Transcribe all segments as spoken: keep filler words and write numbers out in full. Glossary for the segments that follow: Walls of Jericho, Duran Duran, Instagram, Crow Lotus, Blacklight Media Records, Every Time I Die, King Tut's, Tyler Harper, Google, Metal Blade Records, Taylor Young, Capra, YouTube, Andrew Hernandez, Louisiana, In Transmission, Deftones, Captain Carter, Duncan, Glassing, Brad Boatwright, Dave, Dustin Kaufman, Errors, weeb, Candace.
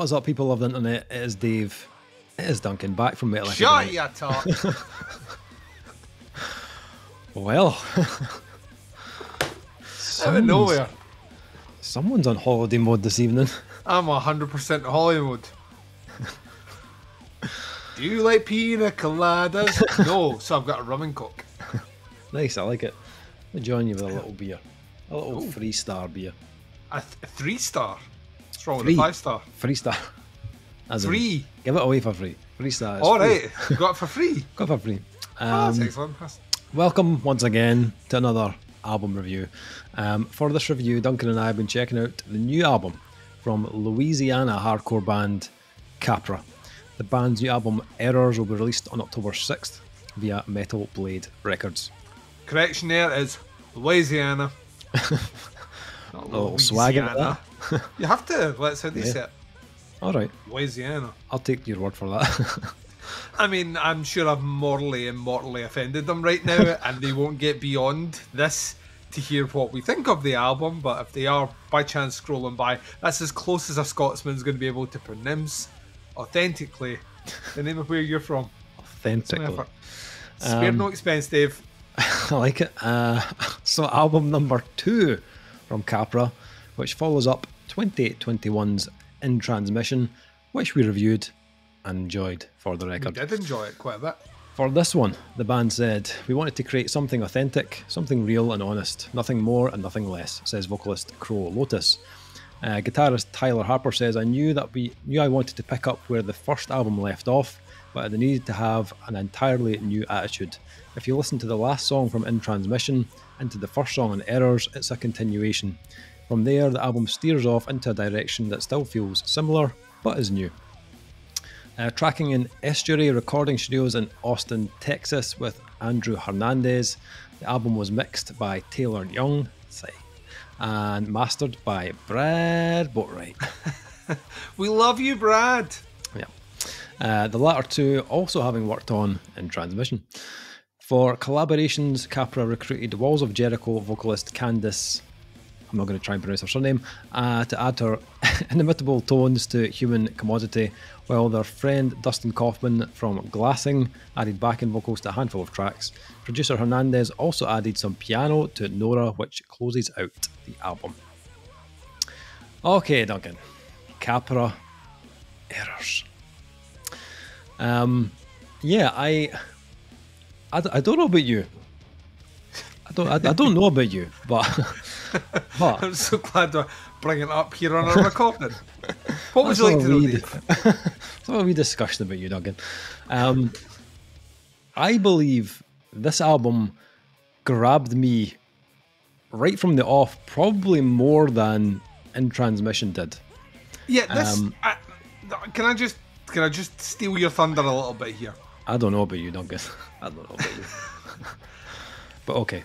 What is up, people of the internet? It is Dave. It is Duncan, back from Metal. Shut your talk. Well. Out of nowhere. Someone's on holiday mode this evening. I'm one hundred percent holiday mode. Do you like pina coladas? No, so I've got a rum and coke. Nice, I like it. I'll join you with a little beer. A little Ooh. three star beer. A, th a three star? What's wrong three. with a five star? Three star. As free. Give it away for free. Three stars. Alright, got it for free. Got it for free. Um, oh, that's excellent. That's... Welcome once again to another album review. Um, for this review, Duncan and I have been checking out the new album from Louisiana hardcore band Capra. The band's new album, Errors, will be released on October sixth via Metal Blade Records. Correction there is Louisiana. Not a little swag into that. You have to, let's how they yeah. say it. Alright. Louisiana. I'll take your word for that. I mean, I'm sure I've morally and mortally offended them right now, and they won't get beyond this to hear what we think of the album, but if they are by chance scrolling by, that's as close as a Scotsman's going to be able to pronounce authentically the name of where you're from. Authentically. Um, Spare no expense, Dave. I like it. Uh, so album number two from Capra, which follows up twenty twenty-one's In Transmission, which we reviewed and enjoyed, for the record. We did enjoy it quite a bit. For this one, the band said, "We wanted to create something authentic, something real and honest, nothing more and nothing less," says vocalist Crow Lotus. Uh, guitarist Tyler Harper says, "I knew that we knew I wanted to pick up where the first album left off, but I needed to have an entirely new attitude. If you listen to the last song from In Transmission and to the first song in Errors, it's a continuation. From there, the album steers off into a direction that still feels similar, but is new." Uh, tracking in Estuary recording studios in Austin, Texas with Andrew Hernandez, the album was mixed by Taylor Young and mastered by Brad Boatwright. We love you, Brad. Yeah. Uh, the latter two also having worked on In Transmission. For collaborations, Capra recruited Walls of Jericho vocalist Candace, I'm not going to try and pronounce her surname, uh, to add her inimitable tones to Human Commodity, while their friend Dustin Kaufman from Glassing added backing vocals to a handful of tracks. Producer Hernandez also added some piano to Nora, which closes out the album. Okay, Duncan. Capra, Errors. Um, yeah, I, I, I don't know about you. I don't, I, I don't know about you, but... But, I'm so glad to bring it up here on our recording. What would you like to know, Dave? That's what we discussed about you, Duncan. Um, I believe this album grabbed me right from the off, probably more than In Transmission did. Yeah, this... Um, I, can I just can I just steal your thunder a little bit here? I don't know about you, Duncan. I don't know about you. But okay.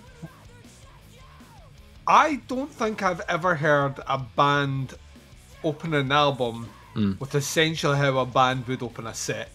I don't think I've ever heard a band open an album mm. with essentially how a band would open a set.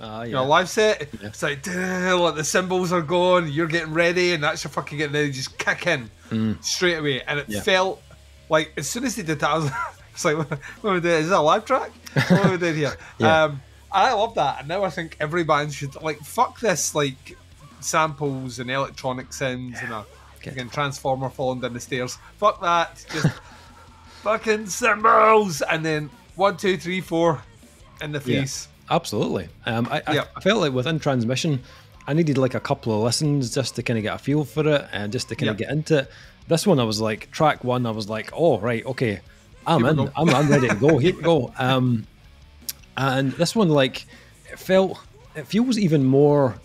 Uh, yeah. You know, a live set, yeah. It's like, like the cymbals are going, you're getting ready, and that's your fucking getting ready, just kick in mm. straight away. And it yeah. felt like, as soon as they did that, I was, I was like, what are we doing? Is that a live track? What are we doing here? Yeah. Um, I love that. And now I think every band should, like, fuck this, like, samples and electronic sounds yeah. and a... Again, transformer falling down the stairs. Fuck that. Just fucking cymbals. And then one, two, three, four in the face. Yeah, absolutely. Um, I, yeah. I felt like within Transmission, I needed like a couple of listens just to kind of get a feel for it and just to kind yeah. of get into it. This one, I was like, track one, I was like, oh, right, okay, I'm in. I'm, I'm ready to go. Here we go. Um, and this one, like, it felt, it feels even more.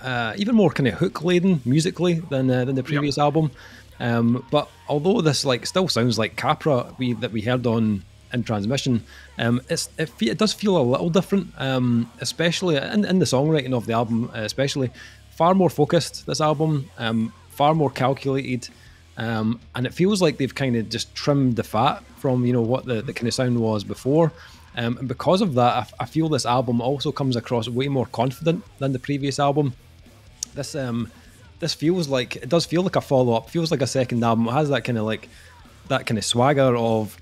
Uh, even more kind of hook laden musically than uh, than the previous yep. album, um, but although this like still sounds like Capra we that we heard on In Transmission, um, it's it, fe it does feel a little different, um, especially in, in the songwriting of the album, uh, especially far more focused this album, um, far more calculated, um, and it feels like they've kind of just trimmed the fat from you know what the, the kind of sound was before. Um, and because of that, I, I feel this album also comes across way more confident than the previous album. This um, this feels like it does feel like a follow up. Feels like a second album. It has that kind of like that kind of swagger of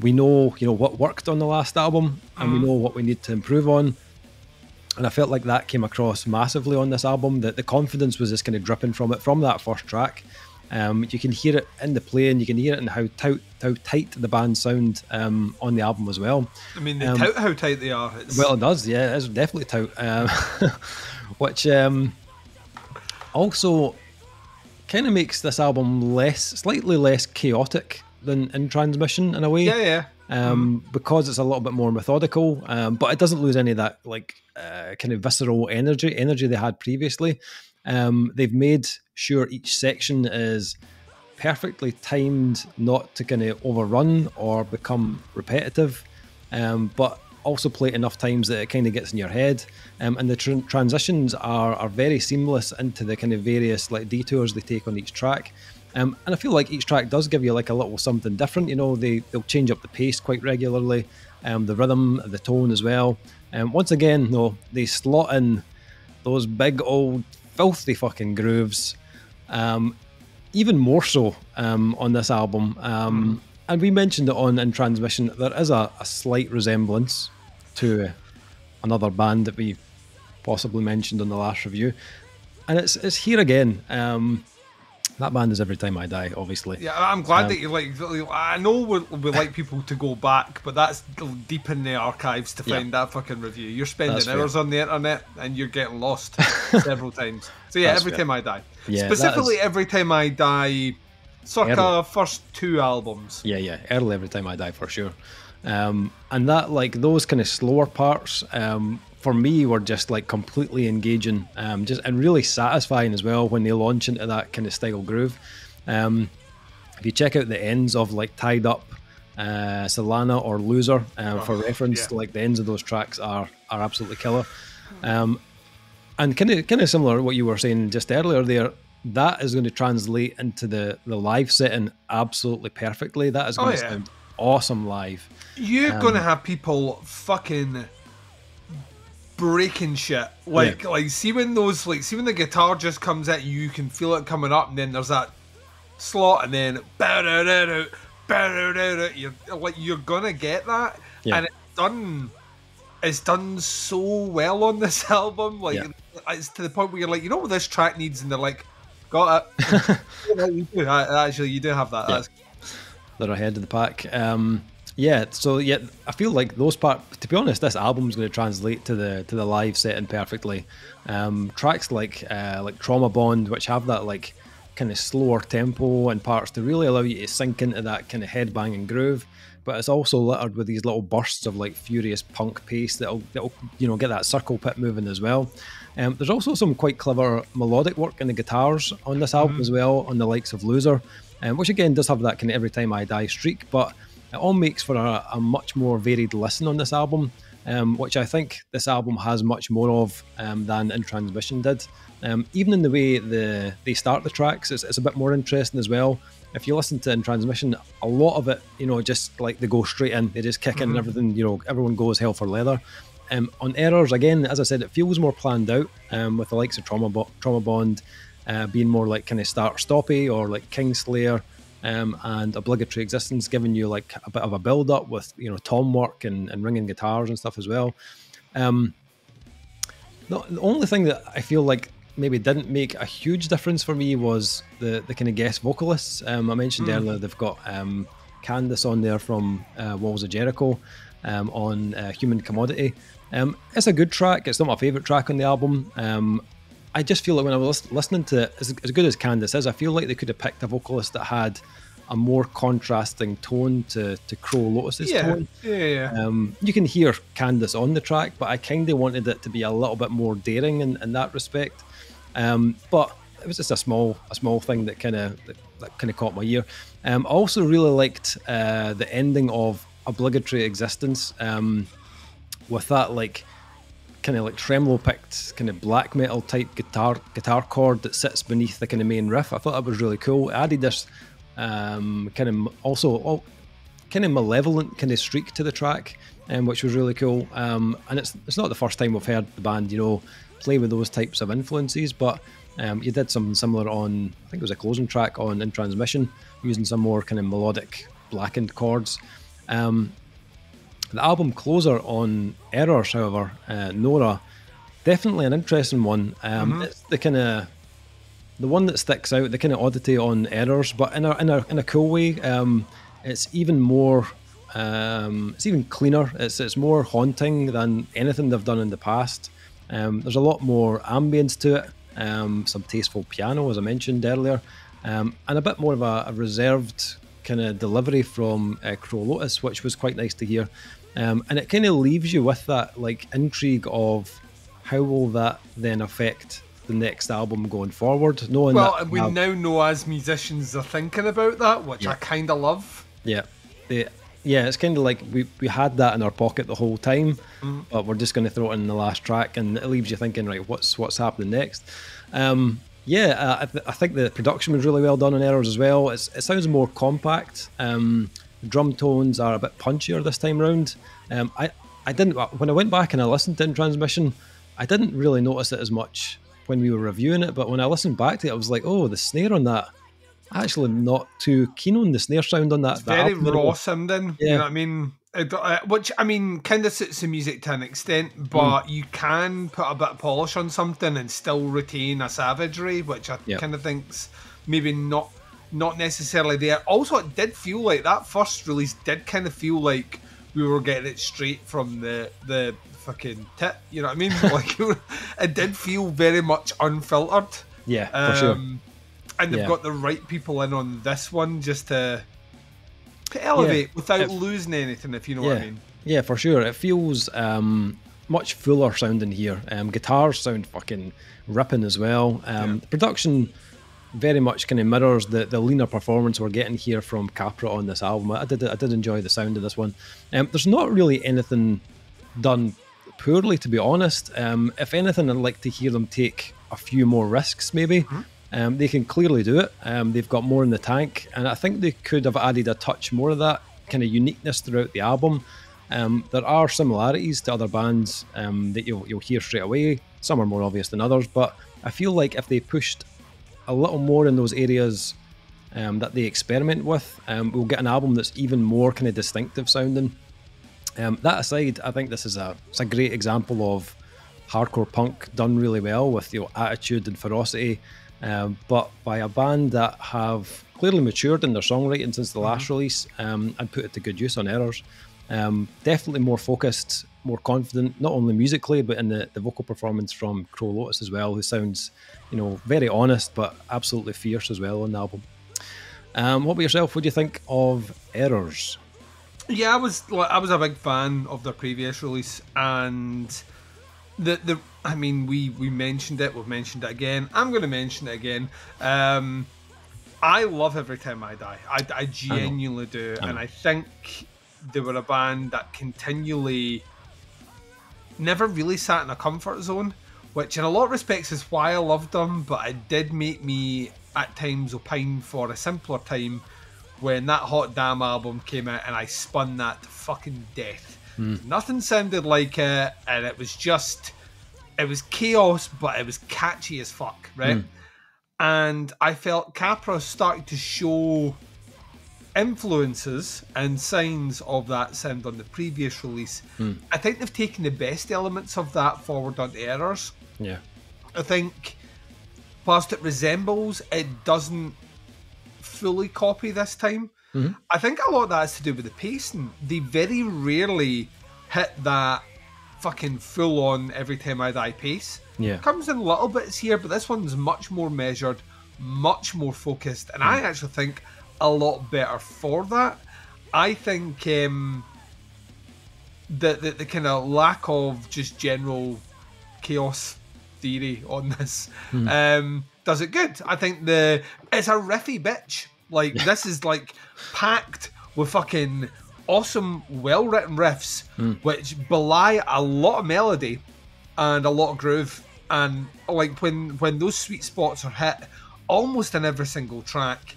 we know, you know, what worked on the last album, and mm. we know what we need to improve on. And I felt like that came across massively on this album, that the confidence was just kind of dripping from it, from that first track. Um, you can hear it in the play, and you can hear it in how, tout, how tight the band sound um, on the album as well. I mean, they um, tout how tight they are. It's... Well, it does, yeah, it's definitely tout. Um, which um, also kind of makes this album less, slightly less chaotic than In Transmission in a way. Yeah, yeah. Um, mm. Because it's a little bit more methodical, um, but it doesn't lose any of that like uh, kind of visceral energy, energy they had previously. Um, they've made sure each section is perfectly timed, not to kind of overrun or become repetitive, um, but also play it enough times that it kind of gets in your head. Um, and the tr transitions are, are very seamless into the kind of various like detours they take on each track. Um, and I feel like each track does give you like a little something different. You know, they, they'll change up the pace quite regularly, um, the rhythm, the tone as well. And um, once again, though, they slot in those big old filthy fucking grooves, um, even more so um, on this album. Um, and we mentioned it on In Transmission, there is a, a slight resemblance to another band that we possibly mentioned on the last review. And it's, it's here again. Um, That band is Every Time I Die, obviously. Yeah, I'm glad um, that you like. I know we we like people to go back, but that's deep in the archives to find yeah. that fucking review. You're spending hours fair. on the internet and you're getting lost several times. So yeah, that's every fair. time I die. Yeah, specifically, Every Time I Die, circa early. first two albums. Yeah, yeah, early Every Time I Die for sure. Um, and that, like those kind of slower parts, um, for me, were just like completely engaging, um, just and really satisfying as well when they launch into that kind of style groove. Um, if you check out the ends of like Tied Up, uh, Solana, or Loser um, oh, for reference, yeah. like the ends of those tracks are are absolutely killer. Um, and kind of kind of similar to what you were saying just earlier there. That is going to translate into the the live setting absolutely perfectly. That is going oh, to yeah. sound awesome live. You're um, going to have people fucking breaking shit like yeah. like see when those like see when the guitar just comes at you, you can feel it coming up, and then there's that slot, and then you're like you're gonna get that yeah. and it's done it's done so well on this album, like yeah. it's to the point where you're like, you know what this track needs, and they're like, got it. Actually you do have that. yeah. That's they're ahead of the pack. um Yeah, so yeah, I feel like those part. To be honest, this album's going to translate to the to the live setting perfectly. Um, tracks like uh, like Trauma Bond, which have that like kind of slower tempo and parts to really allow you to sink into that kind of headbanging groove, but it's also littered with these little bursts of like furious punk pace that'll that'll you know get that circle pit moving as well. Um, there's also some quite clever melodic work in the guitars on this album mm-hmm. as well, on the likes of Loser, um, which again does have that kind of Every Time I Die streak, but it all makes for a, a much more varied listen on this album, um, which I think this album has much more of um, than In Transmission did. Um, even in the way the, they start the tracks, it's, it's a bit more interesting as well. If you listen to In Transmission, a lot of it, you know, just like they go straight in, they just kick in and everything, you know, everyone goes hell for leather. Um, on Errors, again, as I said, it feels more planned out um, with the likes of Trauma, Bo Trauma Bond uh, being more like kind of start-stoppy, or like Kingslayer. Um, and Obligatory Existence, giving you like a bit of a build-up with, you know, tom work and, and ringing guitars and stuff as well. Um, the, the only thing that I feel like maybe didn't make a huge difference for me was the, the kind of guest vocalists. Um, I mentioned mm. earlier they've got um, Candace on there from uh, Walls of Jericho um, on uh, Human Commodity. Um, it's a good track. It's not my favourite track on the album. Um, I just feel like when I was listening to it, as, as good as Candace is, I feel like they could have picked a vocalist that had a more contrasting tone to, to Crow Lotus's yeah, tone. Yeah, yeah. Um, you can hear Candace on the track, but I kind of wanted it to be a little bit more daring in, in that respect. Um, but it was just a small, a small thing that kind of that, that kind of caught my ear. Um, I also really liked uh, the ending of Obligatory Existence um, with that like. kind of like tremolo picked kind of black metal type guitar guitar chord that sits beneath the kind of main riff. I thought that was really cool. It added this um, kind of also all, kind of malevolent kind of streak to the track, um, which was really cool. Um, and it's it's not the first time we've heard the band, you know, play with those types of influences, but um, you did something similar on, I think it was a closing track on In Transmission, using some more kind of melodic blackened chords. Um, the album closer on Errors, however, uh, Nora, definitely an interesting one. Um, mm-hmm. It's the kind of the one that sticks out, the kind of oddity on Errors, but in a in a in a cool way. Um, it's even more, um, it's even cleaner. It's it's more haunting than anything they've done in the past. Um, there's a lot more ambience to it. Um, some tasteful piano, as I mentioned earlier, um, and a bit more of a, a reserved kind of delivery from uh, Crow Lotus, which was quite nice to hear. Um, and it kind of leaves you with that like intrigue of how will that then affect the next album going forward. Knowing well, that we have... now know as musicians are thinking about that, which yeah. I kind of love. Yeah, they, yeah, it's kind of like we we had that in our pocket the whole time, mm. but we're just going to throw it in the last track, and it leaves you thinking, right, what's what's happening next? Um, yeah, uh, I, th I think the production was really well done on Errors as well. It's, it sounds more compact. Um, the drum tones are a bit punchier this time round. Um, I I didn't when I went back and I listened to In Transmission, I didn't really notice it as much when we were reviewing it, but when I listened back to it, I was like, oh, the snare on that. Actually, not too keen on the snare sound on that. It's that very raw sounding. Yeah. You know what I mean? Which, I mean, kind of suits the music to an extent, but mm. you can put a bit of polish on something and still retain a savagery, which I yep. kind of think's maybe not not necessarily there. Also, it did feel like that first release did kind of feel like we were getting it straight from the the fucking tit. You know what I mean? Like it did feel very much unfiltered. Yeah, um, for sure. And they've yeah. got the right people in on this one just to, to elevate yeah. without it, losing anything, if you know yeah. what I mean. Yeah, for sure. It feels um, much fuller sounding here. Um, guitars sound fucking ripping as well. Um, yeah. The production very much kind of mirrors the, the leaner performance we're getting here from Capra on this album. I did, I did enjoy the sound of this one. Um, there's not really anything done poorly, to be honest. Um, if anything, I'd like to hear them take a few more risks, maybe. Mm-hmm. Um, they can clearly do it. Um, they've got more in the tank, and I think they could have added a touch more of that kind of uniqueness throughout the album. Um, there are similarities to other bands um, that you'll, you'll hear straight away. Some are more obvious than others, but I feel like if they pushed a little more in those areas um, that they experiment with, um, we'll get an album that's even more kind of distinctive sounding. Um, that aside, I think this is a, it's a great example of hardcore punk done really well with, you know, attitude and ferocity. Um, but by a band that have clearly matured in their songwriting since the last mm-hmm. release um, and put it to good use on Errors. Um, definitely more focused, more confident, not only musically, but in the, the vocal performance from Crow Lotus as well, who sounds, you know, very honest, but absolutely fierce as well on the album. Um, what about yourself? What do you think of Errors? Yeah, I was, like, I was a big fan of their previous release, and... The, the, I mean, we, we mentioned it, we've mentioned it again, I'm going to mention it again. Um, I love Every Time I Die. I, I genuinely I do. I and I think they were a band that continually never really sat in a comfort zone, which in a lot of respects is why I loved them, but it did make me at times opine for a simpler time when that Hot Damn album came out and I spun that to fucking death. Mm. Nothing sounded like it, and it was just, it was chaos, but it was catchy as fuck, right? Mm. And I felt Capra started to show influences and signs of that sound on the previous release. Mm. I think they've taken the best elements of that forward onto Errors. Yeah. I think whilst it resembles, it doesn't fully copy this time. Mm-hmm. I think a lot of that has to do with the pacing. They very rarely hit that fucking full-on Every Time I Die pace. Yeah. It comes in little bits here, but this one's much more measured, much more focused, and mm. I actually think a lot better for that. I think um, the, the, the kind of lack of just general chaos theory on this mm. um, does it good. I think the it's a riffy bitch. Like, this is, like, packed with fucking awesome, well-written riffs, mm. which belie a lot of melody and a lot of groove. And, like, when, when those sweet spots are hit almost in every single track,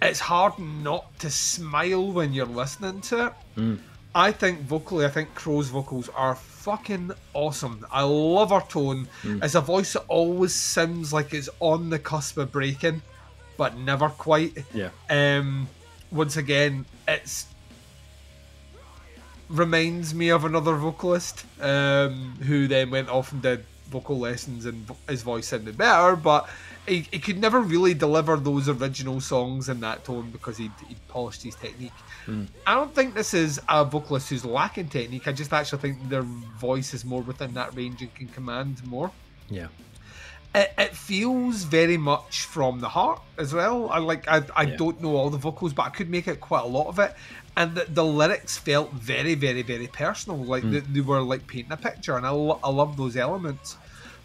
it's hard not to smile when you're listening to it. Mm. I think vocally, I think Crow's vocals are fucking awesome. I love her tone. Mm. It's a voice that always sounds like it's on the cusp of breaking, but never quite. Yeah. Um, once again, it's reminds me of another vocalist um, who then went off and did vocal lessons and his voice sounded better, but he, he could never really deliver those original songs in that tone because he'd, he'd polished his technique. Mm. I don't think this is a vocalist who's lacking technique. I just actually think their voice is more within that range and can command more. Yeah. It, it feels very much from the heart as well. I like I, I yeah. don't know all the vocals, but I could make out quite a lot of it. And the, the lyrics felt very, very, very personal. Like mm. they, they were like painting a picture, and I, lo- I love those elements.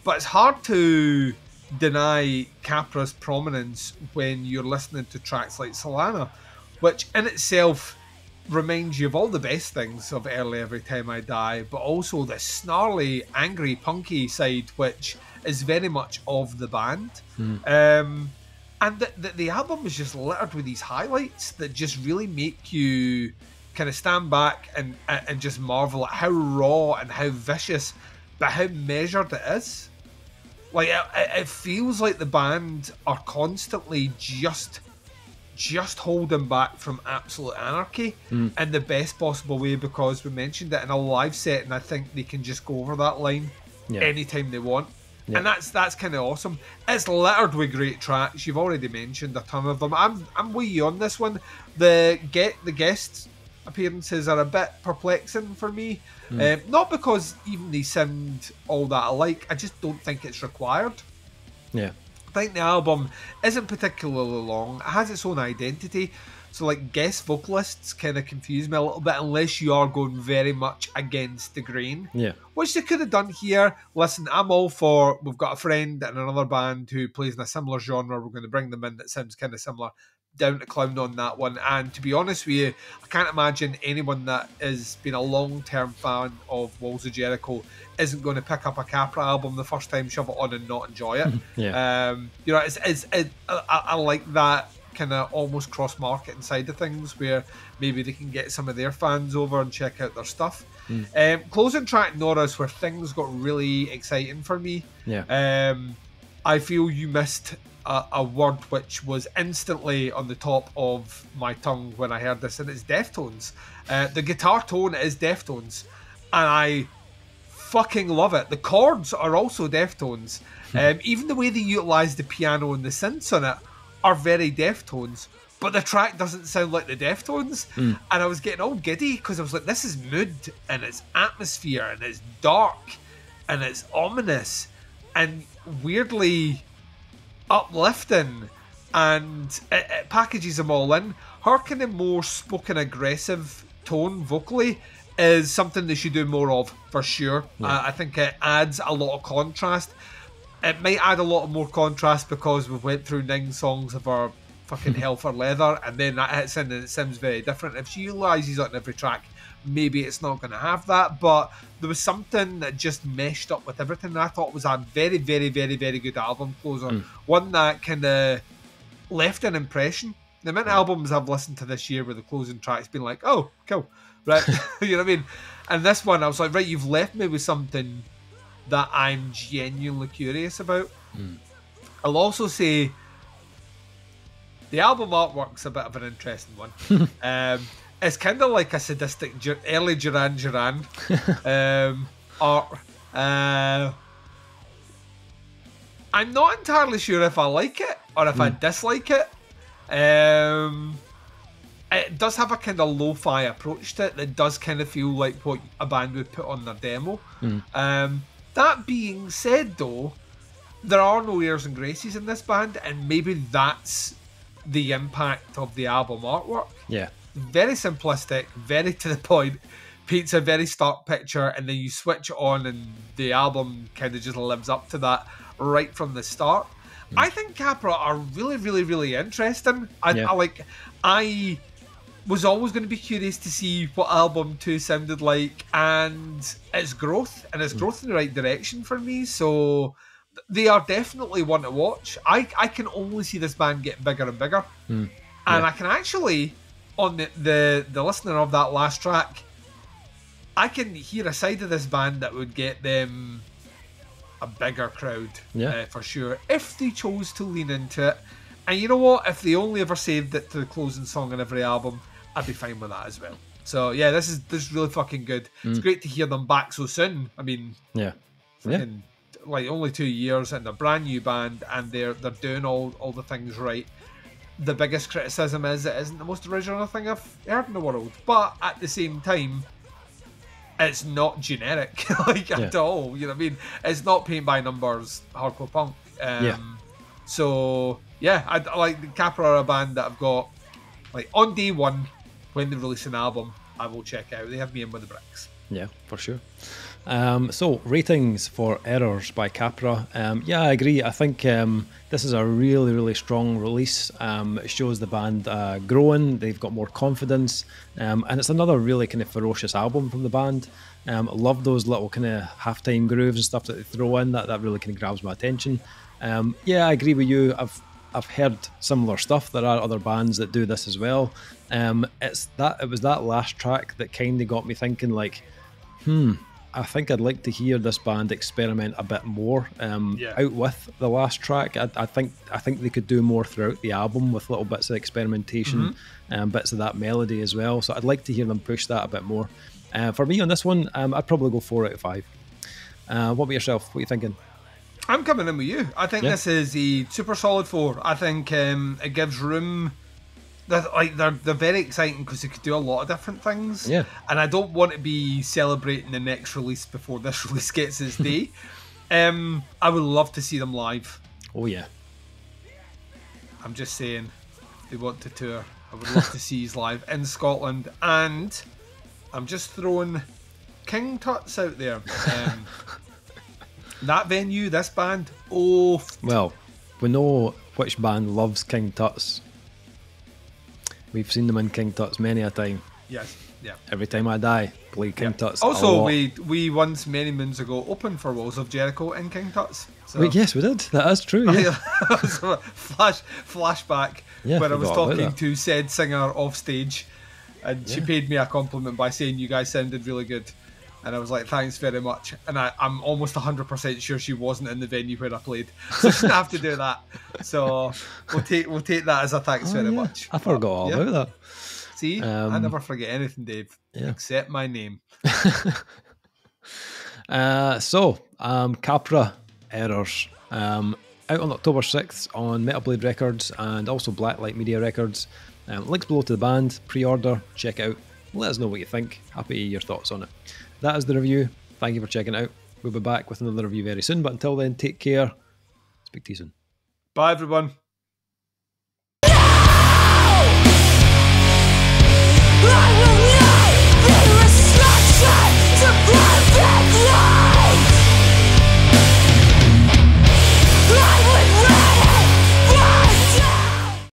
But it's hard to deny Capra's prominence when you're listening to tracks like Solana, which in itself reminds you of all the best things of early Every Time I Die, but also the snarly, angry, punky side, which is very much of the band. Mm. Um, and the, the, the album is just littered with these highlights that just really make you kind of stand back and, and just marvel at how raw and how vicious, but how measured it is. Like, it, it feels like the band are constantly just... just holding back from absolute anarchy mm. in the best possible way, because we mentioned it in a live set, and I think they can just go over that line yeah. anytime they want. Yeah. And that's that's kind of awesome. It's littered with great tracks. You've already mentioned a ton of them. I'm I'm with you on this one. The get the guest appearances are a bit perplexing for me. Mm. Um, not because even they sound all that alike. I just don't think it's required. Yeah. I think the album isn't particularly long. It has its own identity, so like guest vocalists kind of confuse me a little bit unless you are going very much against the grain, yeah, which they could have done here. Listen, I'm all for, we've got a friend in another band who plays in a similar genre, we're going to bring them in, that sounds kind of similar, down to clown on that one. And to be honest with you, I can't imagine anyone that has been a long-term fan of Walls of Jericho isn't going to pick up a Capra album the first time, shove it on, and not enjoy it. yeah. Um, you know, it's, it's, it, I, I like that kind of almost cross-marketing side of things where maybe they can get some of their fans over and check out their stuff. Mm. Um, closing track Nora's where things got really exciting for me. Yeah. Um, I feel you missed a, a word which was instantly on the top of my tongue when I heard this, and it's Deftones. Uh, the guitar tone is Deftones, and I fucking love it. The chords are also Deftones. Um, even the way they utilise the piano and the synths on it are very Deftones, but the track doesn't sound like the Deftones. Mm. And I was getting all giddy because I was like, this is mood, and it's atmosphere, and it's dark, and it's ominous, and weirdly uplifting, and it, it packages them all in. Her kind of more spoken aggressive tone vocally is something they should do more of for sure. Yeah. I, I think it adds a lot of contrast. It might add a lot of more contrast because we've went through nine songs of her fucking hell for leather, and then that hits in and it sounds very different. If she utilises it on every track, maybe it's not going to have that, but there was something that just meshed up with everything that I thought was a very, very, very, very good album closer. Mm. One that kind of left an impression. The amount of yeah. albums I've listened to this year where the closing track's been like, oh, cool, right? You know what I mean? And this one, I was like, right, you've left me with something that I'm genuinely curious about. Mm. I'll also say the album artwork's a bit of an interesting one. um, It's kind of like a sadistic early Duran Duran um, art. Uh, I'm not entirely sure if I like it or if mm. I dislike it. Um, it does have a kind of lo-fi approach to it that does kind of feel like what a band would put on their demo. Mm. Um, that being said, though, there are no airs and graces in this band, and maybe that's the impact of the album artwork. Yeah. Very simplistic, very to the point, paints a very stark picture, and then you switch it on and the album kind of just lives up to that right from the start. Mm. I think Capra are really, really, really interesting. I, yeah. I like. I was always going to be curious to see what album two sounded like, and its growth, and its mm. growth in the right direction for me, so they are definitely one to watch. I, I can only see this band getting bigger and bigger. Mm. Yeah. And I can actually... on the, the, the listening of that last track, I can hear a side of this band that would get them a bigger crowd, yeah. uh, for sure, if they chose to lean into it. And you know what? If they only ever saved it to the closing song on every album, I'd be fine with that as well. So yeah, this is this is really fucking good. Mm. It's great to hear them back so soon. I mean, yeah, yeah. Like only two years and a brand new band, and they're they're doing all all the things right. The biggest criticism is it isn't the most original thing I've heard in the world, but at the same time, it's not generic like yeah. at all. You know what I mean? It's not paint by numbers hardcore punk. Um, yeah. So yeah, I, I like the Capra are a band that I've got like on day one when they release an album, I will check out. They have me in with the bricks. Yeah, for sure. Um, so ratings for Errors by Capra. Um, yeah, I agree. I think um, this is a really, really strong release. Um, it shows the band uh, growing. They've got more confidence. Um, and it's another really kind of ferocious album from the band. Um, I love those little kind of halftime grooves and stuff that they throw in. That, that really kind of grabs my attention. Um, yeah, I agree with you. I've I've heard similar stuff. There are other bands that do this as well. Um, it's that it was that last track that kind of got me thinking like, hmm, I think I'd like to hear this band experiment a bit more um, yeah. out with the last track. I, I think I think they could do more throughout the album with little bits of experimentation, mm-hmm. um, bits of that melody as well. So I'd like to hear them push that a bit more. Uh, for me on this one, um, I'd probably go four out of five. Uh, what about yourself? What are you thinking? I'm coming in with you. I think yeah. this is a super solid four. I think um, it gives room. They're, like they're they're very exciting because they could do a lot of different things. Yeah. And I don't want to be celebrating the next release before this release gets its day. um, I would love to see them live. Oh yeah. I'm just saying, they want to tour. I would love to see these live in Scotland, and I'm just throwing King Tut's out there. Um, that venue, this band. Oh. Well, we know which band loves King Tut's. We've seen them in King Tut's many a time. Yes, yeah. Every Time I Die, play King yeah. Tut's. Also, we we once many moons ago opened for Walls of Jericho in King Tut's. So. Wait, yes, we did. That is true. Yeah. So, flash flashback yeah, where I was talking to said singer off stage, and yeah. she paid me a compliment by saying you guys sounded really good, and I was like thanks very much. And I I'm almost one hundred percent sure she wasn't in the venue where I played, so she didn't have to do that. So we'll take we'll take that as a thanks oh, very yeah. much. I forgot all yeah. about that. See, um, I never forget anything, Dave, yeah. except my name. uh, so um, Capra, Errors, um, out on October sixth on Metal Blade Records and also Blacklight Media Records. Um, links below to the band. Pre-order, check out. Let us know what you think. Happy to hear your thoughts on it. That is the review. Thank you for checking out. We'll be back with another review very soon, but until then, take care. Speak to you soon. Bye, everyone. No!